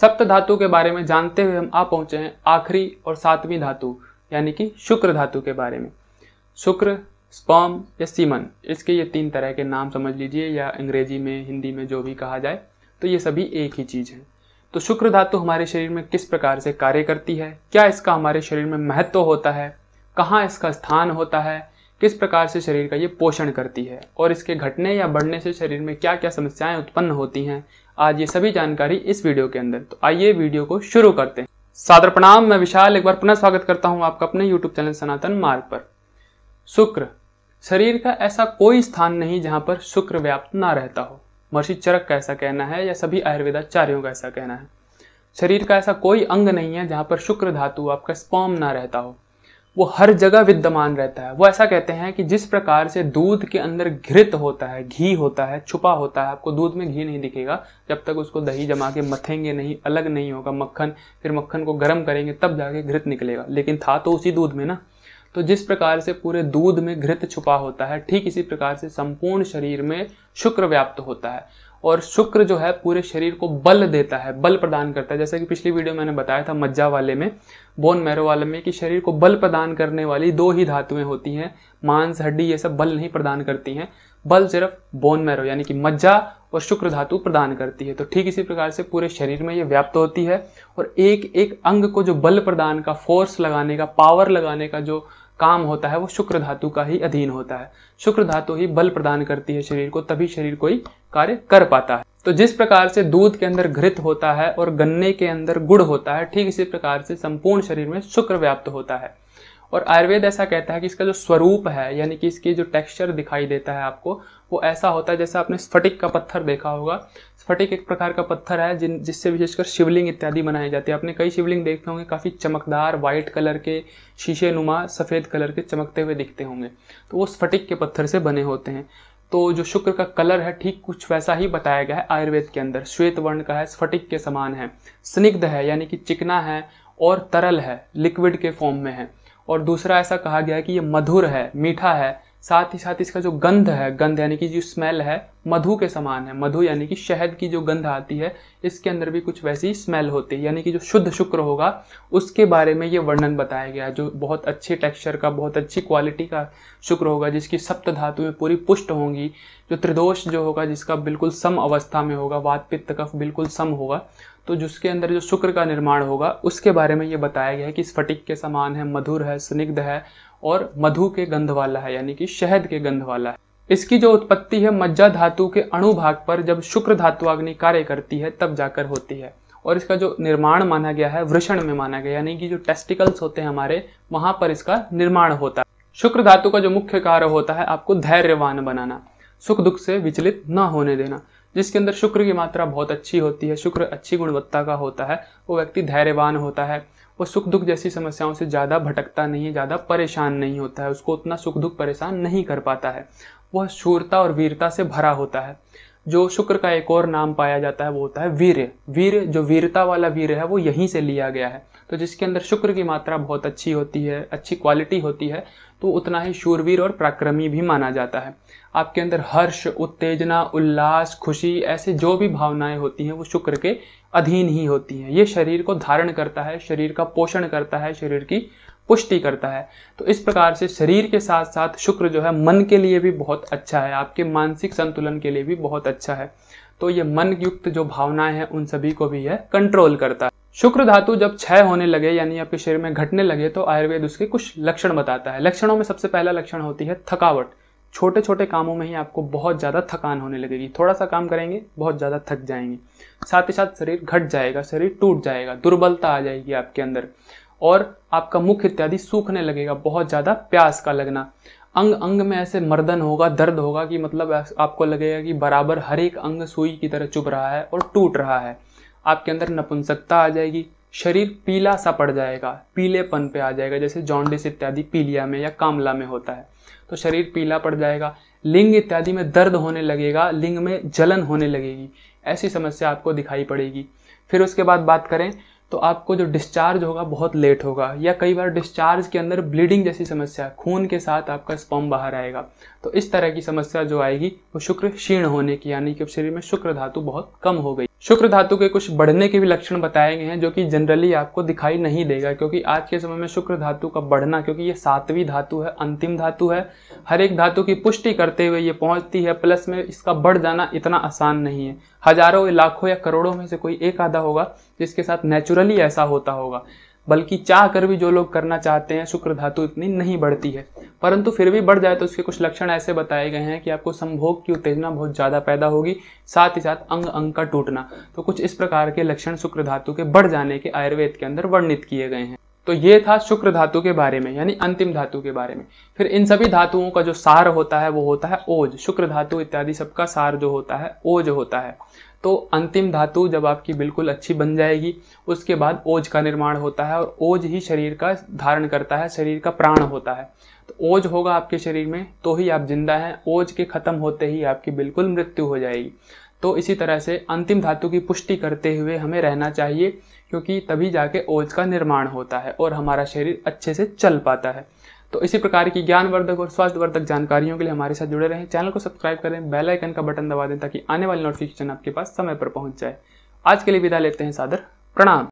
सप्त धातु के बारे में जानते हुए हम आ पहुंचे हैं आखिरी और सातवीं धातु यानी कि शुक्र धातु के बारे में। शुक्र, स्पर्म या सीमन, इसके ये तीन तरह के नाम समझ लीजिए, या अंग्रेजी में, हिंदी में जो भी कहा जाए तो ये सभी एक ही चीज़ है। तो शुक्र धातु हमारे शरीर में किस प्रकार से कार्य करती है, क्या इसका हमारे शरीर में महत्व होता है, कहाँ इसका स्थान होता है, किस प्रकार से शरीर का ये पोषण करती है और इसके घटने या बढ़ने से शरीर में क्या क्या समस्याएं उत्पन्न होती हैं, आज ये सभी जानकारी इस वीडियो के अंदर। तो आइए वीडियो को शुरू करते हैं। सादर प्रणाम, मैं विशाल एक बार पुनः स्वागत करता हूँ आपका अपने यूट्यूब चैनल सनातन मार्ग पर। शुक्र, शरीर का ऐसा कोई स्थान नहीं जहाँ पर शुक्र व्याप्त ना रहता हो। महर्षि चरक का ऐसा कहना है या सभी आयुर्वेदाचार्यों का ऐसा कहना है। शरीर का ऐसा कोई अंग नहीं है जहाँ पर शुक्र धातु आपका स्पर्म ना रहता हो, वो हर जगह विद्यमान रहता है। वो ऐसा कहते हैं कि जिस प्रकार से दूध के अंदर घृत होता है, घी होता है, छुपा होता है, आपको दूध में घी नहीं दिखेगा जब तक उसको दही जमा के मथेंगे नहीं, अलग नहीं होगा मक्खन, फिर मक्खन को गर्म करेंगे तब जाके घृत निकलेगा, लेकिन था तो उसी दूध में ना। तो जिस प्रकार से पूरे दूध में घृत छुपा होता है, ठीक इसी प्रकार से संपूर्ण शरीर में शुक्र व्याप्त होता है। और शुक्र जो है पूरे शरीर को बल देता है, बल प्रदान करता है। जैसा कि पिछली वीडियो मैंने बताया था मज्जा वाले में, बोन मैरो वाले में, कि शरीर को बल प्रदान करने वाली दो ही धातुएं होती हैं। मांस, हड्डी ये सब बल नहीं प्रदान करती हैं, बल सिर्फ बोन मैरो यानी कि मज्जा और शुक्र धातु प्रदान करती है। तो ठीक इसी प्रकार से पूरे शरीर में ये व्याप्त होती है और एक एक अंग को जो बल प्रदान का, फोर्स लगाने का, पावर लगाने का जो काम होता है वो शुक्र धातु का ही अधीन होता है। शुक्र धातु ही बल प्रदान करती है शरीर को, तभी शरीर कोई कार्य कर पाता है। तो जिस प्रकार से दूध के अंदर घृत होता है और गन्ने के अंदर गुड़ होता है, ठीक इसी प्रकार से संपूर्ण शरीर में शुक्र व्याप्त होता है। और आयुर्वेद ऐसा कहता है कि इसका जो स्वरूप है यानी कि इसकी जो टेक्सचर दिखाई देता है आपको, वो ऐसा होता है जैसे आपने स्फटिक का पत्थर देखा होगा। स्फटिक एक प्रकार का पत्थर है जिससे विशेषकर शिवलिंग इत्यादि बनाई जाती है। आपने कई शिवलिंग देखे होंगे, काफ़ी चमकदार वाइट कलर के, शीशे नुमा सफ़ेद कलर के चमकते हुए दिखते होंगे, तो वो स्फटिक के पत्थर से बने होते हैं। तो जो शुक्र का कलर है ठीक कुछ वैसा ही बताया गया है आयुर्वेद के अंदर। श्वेत वर्ण का है, स्फटिक के समान है, स्निग्ध है यानी कि चिकना है और तरल है, लिक्विड के फॉर्म में है। और दूसरा ऐसा कहा गया है कि ये मधुर है, मीठा है, साथ ही साथ इसका जो गंध है, गंध यानी कि जो स्मेल है मधु के समान है। मधु यानी कि शहद की जो गंध आती है, इसके अंदर भी कुछ वैसी स्मेल होती है। यानी कि जो शुद्ध शुक्र होगा उसके बारे में ये वर्णन बताया गया है, जो बहुत अच्छे टेक्सचर का, बहुत अच्छी क्वालिटी का शुक्र होगा, जिसकी सप्त धातुएं पूरी पुष्ट होंगी, जो त्रिदोष जो होगा जिसका बिल्कुल सम अवस्था में होगा, वात पित्त कफ बिल्कुल सम होगा। तो जिसके अंदर जो शुक्र का निर्माण होगा उसके बारे में ये बताया गया है कि स्फटिक के समान है, मधुर है, स्निग्ध है और मधु के गंध वाला है यानी कि शहद के गंध वाला है। इसकी जो उत्पत्ति है मज्जा धातु के अणुभाग पर जब शुक्र धातुअग्नि कार्य करती है तब जाकर होती है। और इसका जो निर्माण माना गया है वृषण में माना गया, यानी कि जो टेस्टिकल्स होते हैं हमारे, वहां पर इसका निर्माण होता है। शुक्र धातु का जो मुख्य कार्य होता है आपको धैर्यवान बनाना, सुख दुख से विचलित न होने देना। जिसके अंदर शुक्र की मात्रा बहुत अच्छी होती है, शुक्र अच्छी गुणवत्ता का होता है, वो व्यक्ति धैर्यवान होता है, वो सुख दुख जैसी समस्याओं से ज़्यादा भटकता नहीं है, ज़्यादा परेशान नहीं होता है, उसको उतना सुख दुख परेशान नहीं कर पाता है। वह शूरता और वीरता से भरा होता है। जो शुक्र का एक और नाम पाया जाता है वो होता है वीर्य। वीर्य जो वीरता वाला वीर्य है वो यहीं से लिया गया है। तो जिसके अंदर शुक्र की मात्रा बहुत अच्छी होती है, अच्छी क्वालिटी होती है, तो उतना ही शूरवीर और पराक्रमी भी माना जाता है। आपके अंदर हर्ष, उत्तेजना, उल्लास, खुशी, ऐसे जो भी भावनाएं होती हैं वो शुक्र के अधीन ही होती हैं। ये शरीर को धारण करता है, शरीर का पोषण करता है, शरीर की पुष्टि करता है। तो इस प्रकार से शरीर के साथ साथ शुक्र जो है मन के लिए भी बहुत अच्छा है, आपके मानसिक संतुलन के लिए भी बहुत अच्छा है। तो ये मन युक्त जो भावनाएं हैं उन सभी को भी यह कंट्रोल करता है। शुक्र धातु जब क्षय होने लगे यानी आपके शरीर में घटने लगे तो आयुर्वेद उसके कुछ लक्षण बताता है। लक्षणों में सबसे पहला लक्षण होती है थकावट। छोटे छोटे कामों में ही आपको बहुत ज़्यादा थकान होने लगेगी, थोड़ा सा काम करेंगे बहुत ज़्यादा थक जाएंगे। साथ ही साथ शरीर घट जाएगा, शरीर टूट जाएगा, दुर्बलता आ जाएगी आपके अंदर और आपका मुख इत्यादि सूखने लगेगा, बहुत ज़्यादा प्यास का लगना, अंग अंग में ऐसे मर्दन होगा, दर्द होगा कि मतलब आपको लगेगा कि बराबर हर एक अंग सुई की तरह चुभ रहा है और टूट रहा है। आपके अंदर नपुंसकता आ जाएगी, शरीर पीला सा पड़ जाएगा, पीलेपन पे आ जाएगा, जैसे जॉन्डिस इत्यादि पीलिया में या कामला में होता है। तो शरीर पीला पड़ जाएगा, लिंग इत्यादि में दर्द होने लगेगा, लिंग में जलन होने लगेगी, ऐसी समस्या आपको दिखाई पड़ेगी। फिर उसके बाद बात करें तो आपको जो डिस्चार्ज होगा बहुत लेट होगा, या कई बार डिस्चार्ज के अंदर ब्लीडिंग जैसी समस्या, खून के साथ आपका स्पर्म बाहर आएगा। तो इस तरह की समस्या जो आएगी वो शुक्र क्षीण होने की, यानी कि शरीर में शुक्र धातु बहुत कम हो गई। शुक्र धातु के कुछ बढ़ने के भी लक्षण बताए गए हैं जो कि जनरली आपको दिखाई नहीं देगा, क्योंकि आज के समय में शुक्र धातु का बढ़ना, क्योंकि ये 7वीं धातु है, अंतिम धातु है, हर एक धातु की पुष्टि करते हुए ये पहुंचती है, प्लस में इसका बढ़ जाना इतना आसान नहीं है। हजारों लाखों या करोड़ों में से कोई एक आधा होगा जिसके साथ नेचुरली ऐसा होता होगा, बल्कि चाह कर भी जो लोग करना चाहते हैं शुक्र धातु इतनी नहीं बढ़ती है, परंतु फिर भी बढ़ जाए तो उसके कुछ लक्षण ऐसे बताए गए हैं कि आपको संभोग की उत्तेजना बहुत ज़्यादा पैदा होगी, साथ ही साथ अंग अंग का टूटना। तो कुछ इस प्रकार के लक्षण शुक्र धातु के बढ़ जाने के आयुर्वेद के अंदर वर्णित किए गए हैं। तो ये था शुक्र धातु के बारे में, यानी अंतिम धातु के बारे में। फिर इन सभी धातुओं का जो सार होता है वो होता है ओज। शुक्र धातु इत्यादि सबका सार जो होता है ओज होता है। तो अंतिम धातु जब आपकी बिल्कुल अच्छी बन जाएगी उसके बाद ओज का निर्माण होता है, और ओज ही शरीर का धारण करता है, शरीर का प्राण होता है। तो ओज होगा आपके शरीर में तो ही आप जिंदा हैं, ओज के खत्म होते ही आपकी बिल्कुल मृत्यु हो जाएगी। तो इसी तरह से अंतिम धातु की पुष्टि करते हुए हमें रहना चाहिए, क्योंकि तभी जाके ओज का निर्माण होता है और हमारा शरीर अच्छे से चल पाता है। तो इसी प्रकार की ज्ञानवर्धक और स्वास्थ्यवर्धक जानकारियों के लिए हमारे साथ जुड़े रहें, चैनल को सब्सक्राइब करें, बेल आइकन का बटन दबा दें ताकि आने वाली नोटिफिकेशन आपके पास समय पर पहुंच जाए। आज के लिए विदा लेते हैं सादर प्रणाम।